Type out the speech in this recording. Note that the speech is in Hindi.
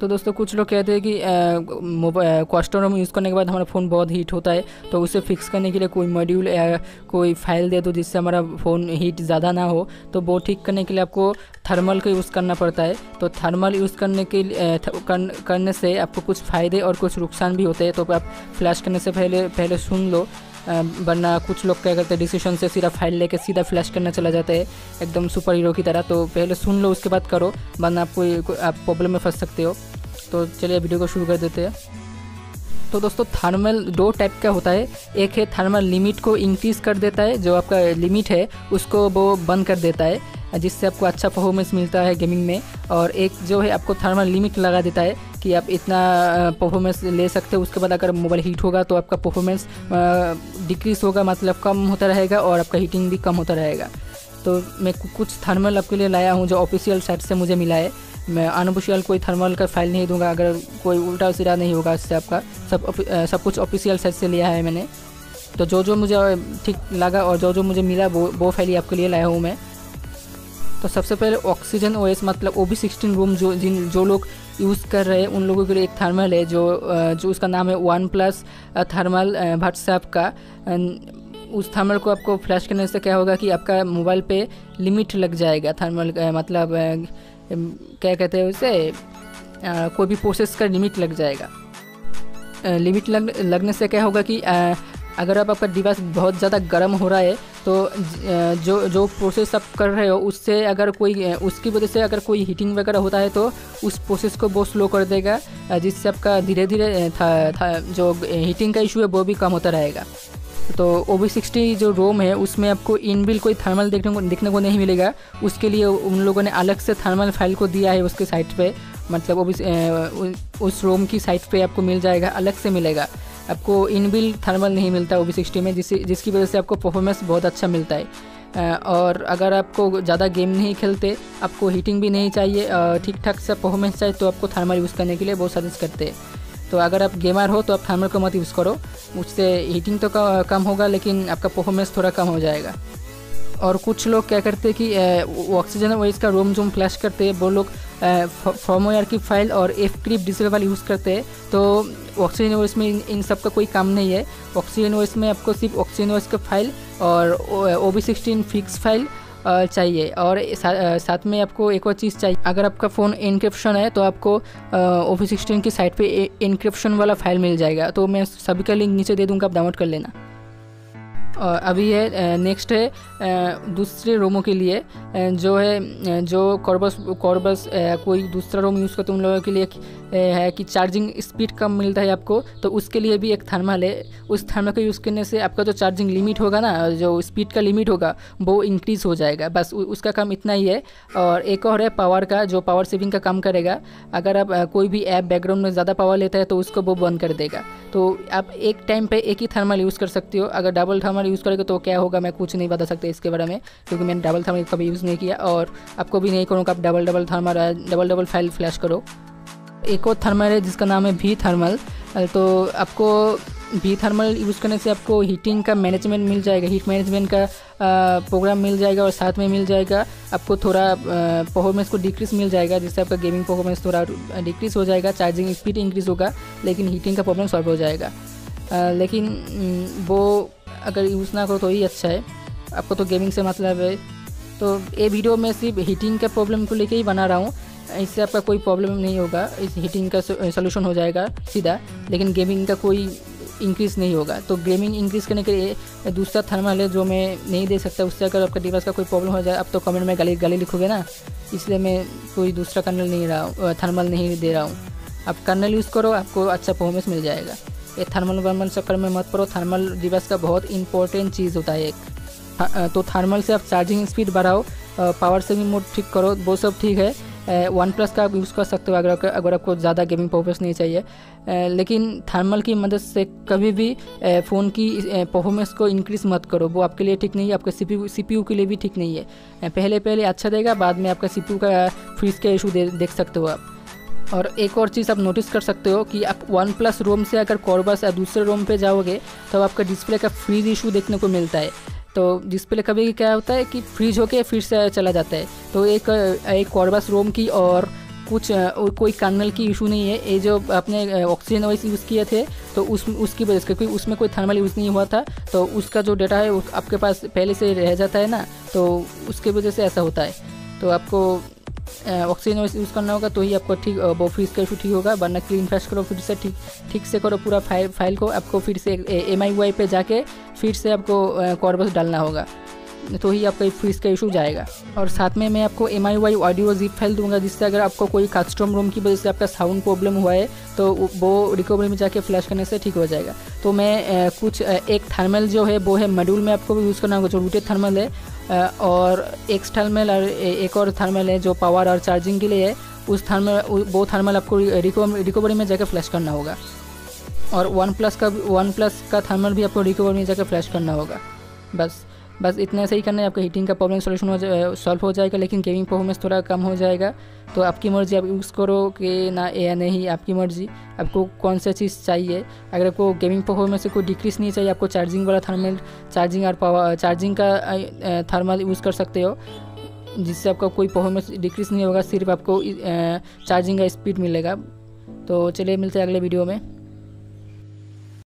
तो दोस्तों कुछ लोग कहते हैं कि मोबाइल कॉस्टोनोम यूज़ करने के बाद हमारा फ़ोन बहुत हीट होता है, तो उसे फिक्स करने के लिए कोई मॉड्यूल या कोई फाइल दे दो जिससे हमारा फ़ोन हीट ज़्यादा ना हो। तो वो ठीक करने के लिए आपको थर्मल का यूज़ करना पड़ता है। तो थर्मल यूज़ करने के करने से आपको कुछ फ़ायदे और कुछ नुकसान भी होते हैं, तो आप फ्लैश करने से पहले सुन लो, वरना कुछ लोग क्या करते हैं डिसीजन से सीधा फाइल लेके सीधा फ्लैश करना चला जाता है एकदम सुपर हीरो की तरह। तो पहले सुन लो उसके बाद करो, वरना आप प्रॉब्लम में फंस सकते हो। तो चलिए वीडियो को शुरू कर देते हैं। तो दोस्तों थर्मल दो टाइप का होता है, एक है थर्मल लिमिट को इंक्रीज़ कर देता है, जो आपका लिमिट है उसको वो बंद कर देता है जिससे आपको अच्छा परफॉर्मेंस मिलता है गेमिंग में, और एक जो है आपको थर्मल लिमिट लगा देता है कि आप इतना परफॉर्मेंस ले सकते हो, उसके बाद अगर मोबाइल हीट होगा तो आपका परफॉर्मेंस डिक्रीज़ होगा, मतलब कम होता रहेगा और आपका हीटिंग भी कम होता रहेगा। तो मैं कुछ थर्मल आपके लिए लाया हूँ जो ऑफिशियल साइट से मुझे मिला है, मैं अनऑफिशियल कोई थर्मल का फाइल नहीं दूंगा, अगर कोई उल्टा सीधा नहीं होगा इससे आपका, सब कुछ ऑफिशियल साइट से लिया है मैंने। तो जो मुझे ठीक लगा और जो मुझे मिला वो फाइल ही आपके लिए लाया हूँ मैं। तो सबसे पहले ऑक्सीजन ओएस मतलब OB16 रूम जो लोग यूज़ कर रहे हैं उन लोगों के लिए एक थर्मल है जो उसका नाम है OnePlus थर्मल व्हाट्सएप का। उस थर्मल को आपको फ्लैश करने से क्या होगा कि आपका मोबाइल पे लिमिट लग जाएगा, थर्मल मतलब क्या कहते हैं उसे, कोई भी प्रोसेस का लिमिट लग जाएगा। लिमिट लगने से क्या होगा कि अगर आपका डिवाइस बहुत ज़्यादा गर्म हो रहा है तो जो प्रोसेस आप कर रहे हो उससे अगर कोई उसकी वजह से अगर कोई हीटिंग वगैरह होता है तो उस प्रोसेस को बहुत स्लो कर देगा, जिससे आपका धीरे धीरे जो हीटिंग का इशू है वो भी कम होता रहेगा। तो OB60 जो रोम है उसमें आपको इनबिल्ट कोई थर्मल देखने को नहीं मिलेगा, उसके लिए उन लोगों ने अलग से थर्मल फाइल को दिया है उसके साइट पे, मतलब उस रोम की साइट पे आपको मिल जाएगा, अलग से मिलेगा, आपको इनबिल्ट थर्मल नहीं मिलता OB60 में, जिसकी वजह से आपको परफॉर्मेंस बहुत अच्छा मिलता है। और अगर आपको ज़्यादा गेम नहीं खेलते, आपको हीटिंग भी नहीं चाहिए, ठीक ठाक सा परफॉर्मेंस चाहिए, तो आपको थर्मल यूज़ करने के लिए बहुत सजेस्ट करते हैं। तो अगर आप गेमर हो तो आप थर्मल को मत यूज़ करो, उससे हीटिंग तो कम होगा लेकिन आपका परफॉर्मेंस थोड़ा कम हो जाएगा। और कुछ लोग क्या करते हैं कि ऑक्सीजन ओएस का रोम जूम फ्लैश करते हैं, वो लोग फर्मवेयर की फाइल और fcrypt डिसेबल यूज़ करते हैं। तो ऑक्सीजन ओएस में इन सब का कोई काम नहीं है। ऑक्सीजन ओएस में आपको सिर्फ ऑक्सीजन ओएस का फाइल और OB16 फिक्स फाइल चाहिए, और साथ में आपको एक और चीज़ चाहिए, अगर आपका फ़ोन एनक्रिप्शन है तो आपको OB16 की साइट पे एनक्रिप्शन वाला फाइल मिल जाएगा। तो मैं सभी का लिंक नीचे दे दूँगा, आप डाउनलोड कर लेना। और अभी है नेक्स्ट है दूसरे रोमों के लिए, जो है जो कॉर्बस कोई दूसरा रोम यूज़ करते उन लोगों के लिए है कि चार्जिंग स्पीड कम मिलता है आपको, तो उसके लिए भी एक थर्मल है। उस थर्मल को यूज़ करने से आपका जो चार्जिंग लिमिट होगा ना, जो स्पीड का लिमिट होगा वो इंक्रीज़ हो जाएगा, बस उसका काम इतना ही है। और एक और है पावर का, जो पावर सेविंग का काम करेगा, अगर आप कोई भी ऐप बैकग्राउंड में ज़्यादा पावर लेता है तो उसको वो बंद कर देगा। तो आप एक टाइम पर एक ही थर्मल यूज़ कर सकते हो, अगर डबल थर्मल यूज़ करेंगे तो क्या होगा मैं कुछ नहीं बता सकता इसके बारे में, क्योंकि मैंने डबल थर्मल कभी यूज़ नहीं किया और आपको भी नहीं करूँगा आप double thermal double file flash करो। एक और थर्मल है जिसका नाम है वी थर्मल, तो आपको वी थर्मल यूज़ करने से आपको हीटिंग का मैनेजमेंट मिल जाएगा, हीट मैनेजमेंट का प्रोग्राम मिल जाएगा, और साथ में मिल जाएगा आपको थोड़ा परफॉर्मेंस को डिक्रीज़ मिल जाएगा, जिससे आपका गेमिंग परफॉर्मेंस थोड़ा डिक्रीज़ हो जाएगा, चार्जिंग स्पीड इंक्रीज़ होगा लेकिन हीटिंग का प्रॉब्लम सॉल्व हो जाएगा। लेकिन वो अगर यूज़ ना करो तो ही अच्छा है, आपको तो गेमिंग से मतलब है। तो ये वीडियो मैं सिर्फ हीटिंग का प्रॉब्लम को लेके ही बना रहा हूँ, इससे आपका कोई प्रॉब्लम नहीं होगा, इस हीटिंग का सोल्यूशन हो जाएगा सीधा, लेकिन गेमिंग का कोई इंक्रीज़ नहीं होगा। तो गेमिंग इंक्रीज़ करने के लिए दूसरा थर्मल है जो मैं नहीं दे सकता, उससे अगर आपका डिवाइस का कोई प्रॉब्लम हो जाए आप तो कमेंट में गाली लिखोगे ना, इसलिए मैं कोई दूसरा थर्मल नहीं दे रहा हूँ। आप कर्नल यूज़ करो, आपको अच्छा परफॉर्मेंस मिल जाएगा। ये थर्मल वर्मल चक्कर में मत पड़ो, थर्मल डिवाइस का बहुत इंपॉर्टेंट चीज़ होता है एक। तो थर्मल से आप चार्जिंग स्पीड बढ़ाओ, पावर सेविंग मोड ठीक करो, वो सब ठीक है। OnePlus का आप यूज़ कर सकते हो अगर आपको ज़्यादा गेमिंग परफॉर्मेंस नहीं चाहिए, लेकिन थर्मल की मदद से कभी भी फ़ोन की परफॉर्मेंस को इंक्रीज़ मत करो, वो आपके लिए ठीक नहीं है, आपके CPU के लिए भी ठीक नहीं है। पहले अच्छा देगा, बाद में आपका CPU का फ्रीज का इशू देख सकते हो आप। और एक और चीज़ आप नोटिस कर सकते हो कि आप OnePlus रोम से अगर कॉर्बस या दूसरे रोम पे जाओगे तो आपका डिस्प्ले का फ्रीज इशू देखने को मिलता है। तो डिस्प्ले कभी क्या होता है कि फ्रीज होके फिर से चला जाता है। तो एक कॉर्बस रोम की और कुछ कोई कर्नल की इशू नहीं है। ये जो अपने ऑक्सीजन ओएस यूज़ किए थे तो उसकी वजह से, क्योंकि उसमें कोई थर्मल यूज़ नहीं हुआ था तो उसका जो डेटा है वो आपके पास पहले से रह जाता है ना, तो उसके वजह से ऐसा होता है। तो आपको ऑक्सीजन ओएस यूज़ करना होगा तो ही आपको ठीक फ्रीज का इशू ठीक होगा, वरना क्लीन फ्रेश करो फिर से, ठीक से करो पूरा फाइल को। आपको फिर से MIUI पे जाके फिर से आपको कॉर्बस डालना होगा तो ही आपका फ्रीज का इशू जाएगा। और साथ में मैं आपको MIUI ऑडियो जिप फाइल दूंगा, जिससे अगर आपको कोई कस्टम रूम की वजह से आपका साउंड प्रॉब्लम हुआ है तो वो रिकवरी में जाके फ्लैश करने से ठीक हो जाएगा। तो मैं कुछ एक थर्मल जो है वो है मॉड्यूल में आपको यूज़ करना होगा, जो रूटेड थर्मल है, और एक्स थर्मल और एक और थर्मल है जो पावर और चार्जिंग के लिए है। उस थर्मल वो थर्मल आपको रिकवरी में जाकर फ्लैश करना होगा, और वन प्लस का थर्मल भी आपको रिकवरी में जाकर फ्लैश करना होगा। बस इतना सही करना है, आपका हीटिंग का प्रॉब्लम सोल्यूशन सॉल्व हो जाएगा, लेकिन गेमिंग परफॉर्मेंस थोड़ा कम हो जाएगा। तो आपकी मर्ज़ी, आप यूज़ करो कि ना या नहीं, आपकी मर्ज़ी, आपको कौन सा चीज़ चाहिए। अगर आपको गेमिंग परफॉर्मेंस से कोई डिक्रीज़ नहीं चाहिए, आपको चार्जिंग वाला थर्मल, चार्जिंग और पावर चार्जिंग का थर्मल यूज़ कर सकते हो, जिससे आपका कोई परफॉर्मेंस डिक्रीज़ नहीं होगा, सिर्फ आपको चार्जिंग का स्पीड मिलेगा। तो चलिए मिलते हैं अगले वीडियो में।